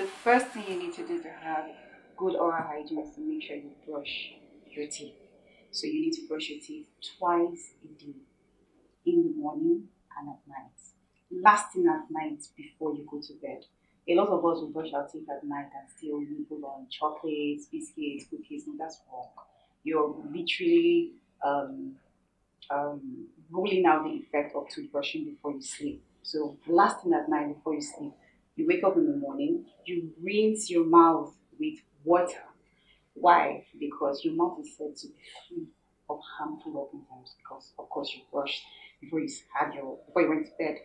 The first thing you need to do to have good oral hygiene is to make sure you brush your teeth. So you need to brush your teeth twice a day, in the morning and at night. Last thing at night before you go to bed. A lot of us will brush our teeth at night and still nibble on chocolates, biscuits, cookies. No, that's wrong. You're literally ruling out the effect of toothbrushing before you sleep. So last thing at night before you sleep, you wake up in the morning, you rinse your mouth with water. Why? Because your mouth is said to be free of harmful organisms because, of course, you brushed before you went to bed.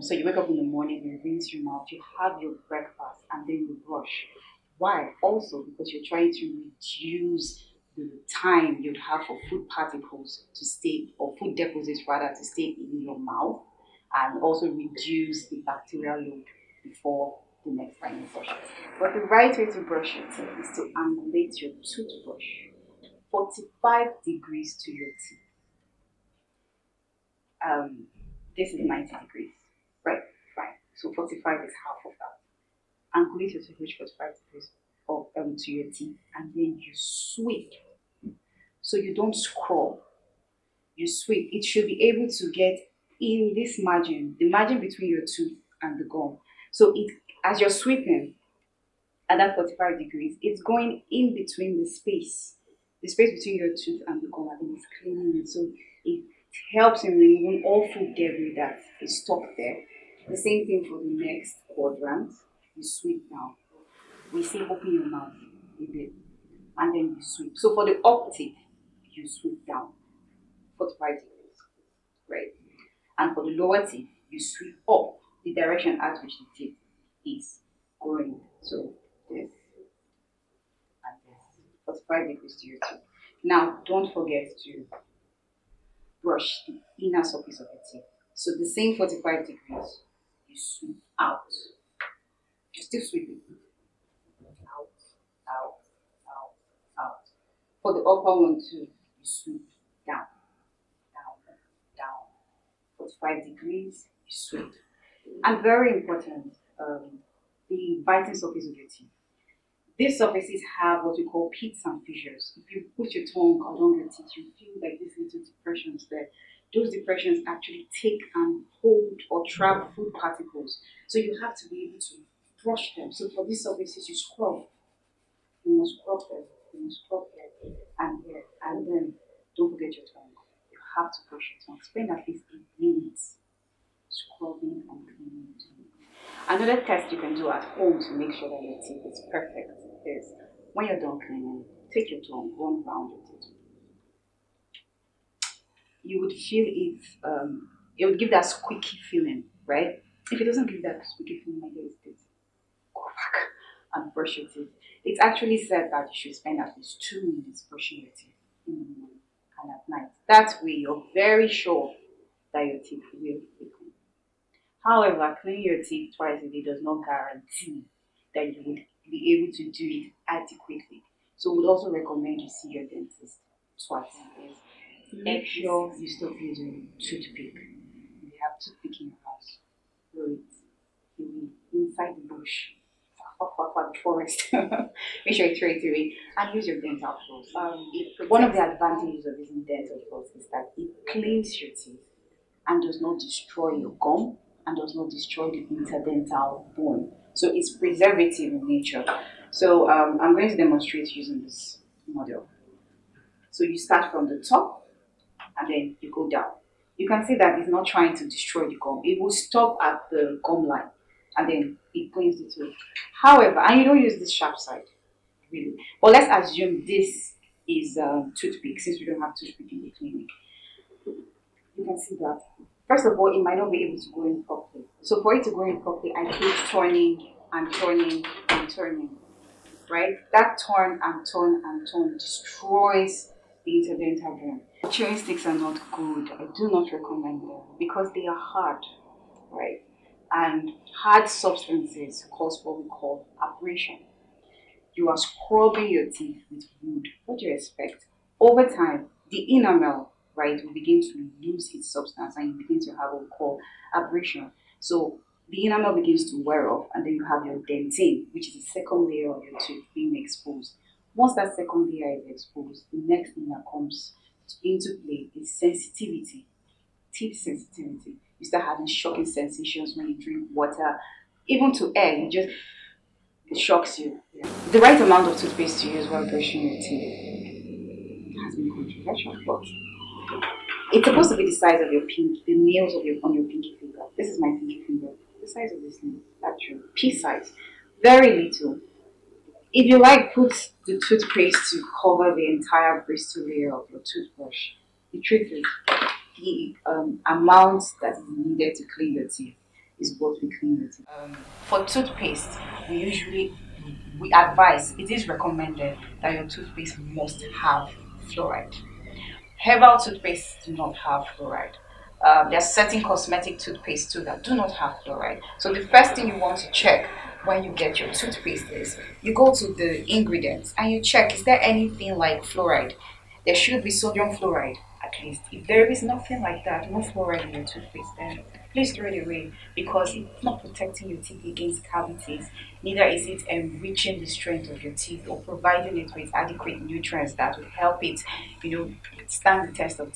So you wake up in the morning, you rinse your mouth, you have your breakfast, and then you brush. Why? Also, because you're trying to reduce the time you'd have for food particles to stay, or food deposits rather, to stay in your mouth, and also reduce the bacterial load before the next time you brush it. But the right way to brush your teeth is to angulate your toothbrush 45 degrees to your teeth. This is 90 degrees, right? Fine. So 45 is half of that. Angulate your toothbrush 45 degrees to your teeth, and then you sweep. So you don't scroll. You sweep. It should be able to get in this margin, the margin between your tooth and the gum. So as you're sweeping at that 45 degrees, it's going in between the space between your tooth and the gum, and it's cleaning it. So it helps in removing all food debris that is stopped there. The same thing for the next quadrant. You sweep now. We say open your mouth a bit, and then you sweep. So for the optic, you sweep down 45 degrees, right? And for the lower teeth, you sweep up the direction at which the teeth is going. So this and this, 45 degrees to your teeth. Now, don't forget to brush the inner surface of your teeth. So the same 45 degrees, you sweep out. You're still sweeping. Out, out, out. For the upper one too, you sweep down, down, down. 45 degrees, you sweep. And very important, the biting surface of your teeth. These surfaces have what we call pits and fissures. If you put your tongue along your teeth, you feel like these little depressions there. Those depressions actually take and hold or trap food particles. So you have to be able to brush them. So for these surfaces, you scrub. You must scrub them. You must scrub them. And here. And then don't forget your tongue. You have to brush your tongue. Spend at least 8 minutes scrubbing and cleaning your tongue. Another test you can do at home to make sure that your teeth is perfect is when you're done cleaning, take your tongue, run around your teeth. You would feel it, it would give that squeaky feeling, right? If it doesn't give that squeaky feeling, my dear, go back and brush your teeth. It's actually said that you should spend at least 2 minutes brushing your teeth in the morning and at night. That way, you're very sure that your teeth will be clean. However, cleaning your teeth twice a day does not guarantee that you would be able to do it adequately. So we'd also recommend you see your dentist twice a day. Make sure you stop using toothpick. If you have toothpick in your house, throw it inside the bush, for the forest. Make sure you throw it away and use your dental floss. One of the advantages of using dental floss is that it cleans your teeth and does not destroy your gum and does not destroy the interdental bone. So it's preservative in nature. So I'm going to demonstrate using this model. So you start from the top and then you go down. You can see that it's not trying to destroy the gum. It will stop at the gum line and then it cleans the tooth. However, and you don't use the sharp side, really. But let's assume this is a toothpick, since we don't have toothpick in the clinic. You can see that, first of all, it might not be able to go in properly. So for it to go in properly, I keep turning and turning and turning, right? That turn and turn and turn destroys the interdental bone. Chewing sticks are not good. I do not recommend them because they are hard, right? And hard substances cause what we call abrasion. You are scrubbing your teeth with wood. What do you expect? Over time, the enamel, right, will begin to lose its substance and you begin to have what we call abrasion. So the enamel begins to wear off, and then you have your dentin, which is the second layer of your tooth being exposed. Once that second layer is exposed, the next thing that comes into play is sensitivity, teeth sensitivity. You start having shocking sensations when you drink water, even to air, you just, it shocks you. Yeah. The right amount of toothpaste to use while brushing your teeth has been controversial, but it's supposed to be the size of your pinky, the nails of your, on your pinky finger. This is my pinky finger, the size of this thing, actually, pea size, very little. If you like, put the toothpaste to cover the entire bristle layer of your toothbrush. The truth is, the amount that is needed to clean your teeth is what we clean your teeth. For toothpaste, we usually, we advise, it is recommended that your toothpaste must have fluoride. Herbal toothpaste do not have fluoride. There are certain cosmetic toothpaste too that do not have fluoride. So the first thing you want to check when you get your toothpaste is, you go to the ingredients and you check, is there anything like fluoride? There should be sodium fluoride, at least. If there is nothing like that, no fluoride in your toothpaste, then please throw it away, because it's not protecting your teeth against cavities, neither is it enriching the strength of your teeth or providing it with adequate nutrients that will help it, you know, stand the test of time.